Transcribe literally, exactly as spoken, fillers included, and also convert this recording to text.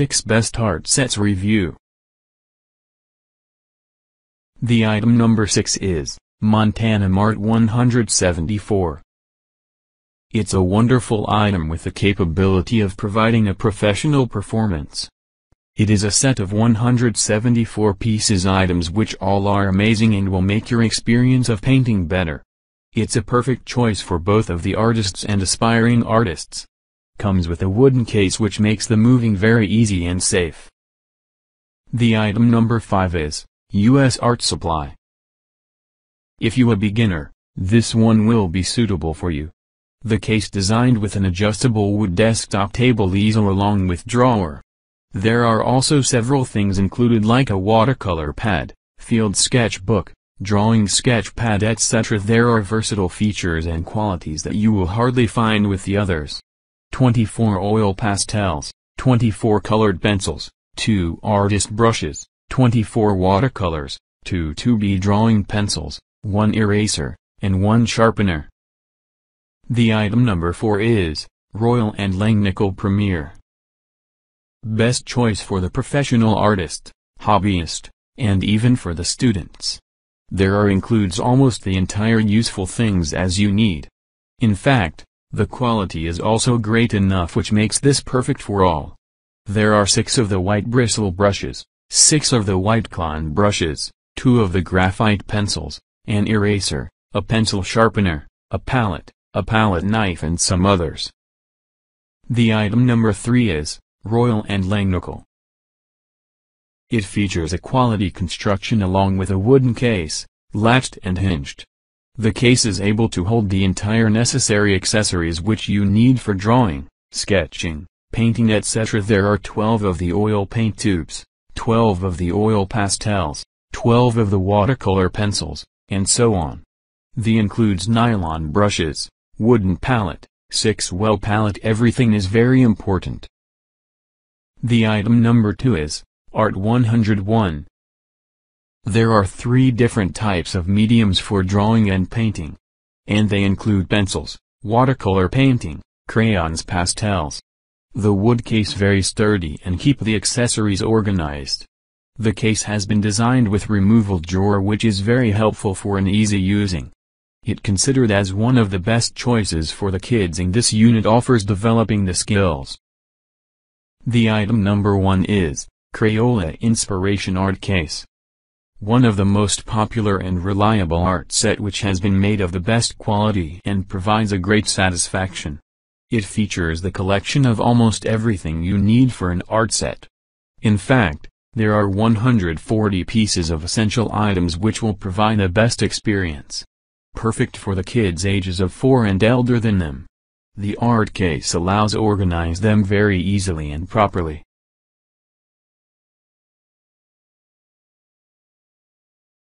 six Best Art Sets Review. The item number six is Montana Mart one hundred seventy-four. It's a wonderful item with the capability of providing a professional performance. It is a set of one hundred seventy-four pieces items which all are amazing and will make your experience of painting better. It's a perfect choice for both of the artists and aspiring artists. Comes with a wooden case which makes the moving very easy and safe. The item number five is U S Art Supply. If you are a beginner, this one will be suitable for you. The case designed with an adjustable wood desktop table easel along with drawer. There are also several things included like a watercolor pad, field sketchbook, drawing sketch pad, et cetera. There are versatile features and qualities that you will hardly find with the others. twenty-four oil pastels, twenty-four colored pencils, two artist brushes, twenty-four watercolors, two two B drawing pencils, one eraser, and one sharpener. The item number four is Royal and Langnickel Premier. Best choice for the professional artist, hobbyist, and even for the students. There are includes almost the entire useful things as you need. In fact, the quality is also great enough which makes this perfect for all. There are six of the white bristle brushes, six of the white crayon brushes, two of the graphite pencils, an eraser, a pencil sharpener, a palette, a palette knife and some others. The item number three is Royal and Langnickel. It features a quality construction along with a wooden case, latched and hinged. The case is able to hold the entire necessary accessories which you need for drawing, sketching, painting, et cetera. There are twelve of the oil paint tubes, twelve of the oil pastels, twelve of the watercolor pencils, and so on. The includes nylon brushes, wooden palette, six well palette. Everything is very important. The item number two is Art one hundred one. There are three different types of mediums for drawing and painting. And they include pencils, watercolor painting, crayons, pastels. The wood case very sturdy and keep the accessories organized. The case has been designed with removable drawer which is very helpful for an easy using. It considered as one of the best choices for the kids and this unit offers developing the skills. The item number one is Crayola Inspiration Art Case. One of the most popular and reliable art set which has been made of the best quality and provides a great satisfaction. It features the collection of almost everything you need for an art set. In fact, there are one hundred forty pieces of essential items which will provide the best experience. Perfect for the kids ages of four and elder than them. The art case allows organize them very easily and properly.